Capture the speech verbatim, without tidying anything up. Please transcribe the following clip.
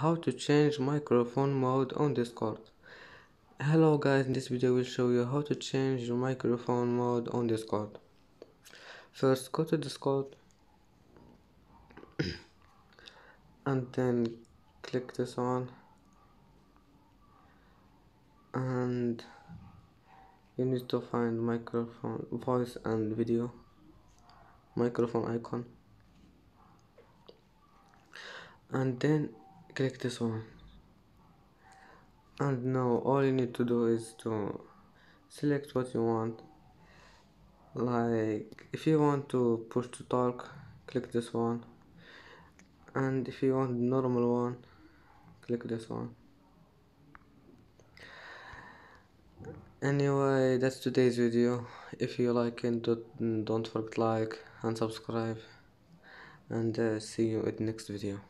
How to change microphone mode on Discord. Hello guys, in this video will show you how to change your microphone mode on Discord. First, go to Discord and then click this one, and you need to find microphone, voice and video, microphone icon, and then click this one. And now all you need to do is to select what you want. Like if you want to push to talk, click this one, and if you want normal one, click this one. Anyway, that's today's video. If you like it, don't forget to like and subscribe, and uh, see you at next video.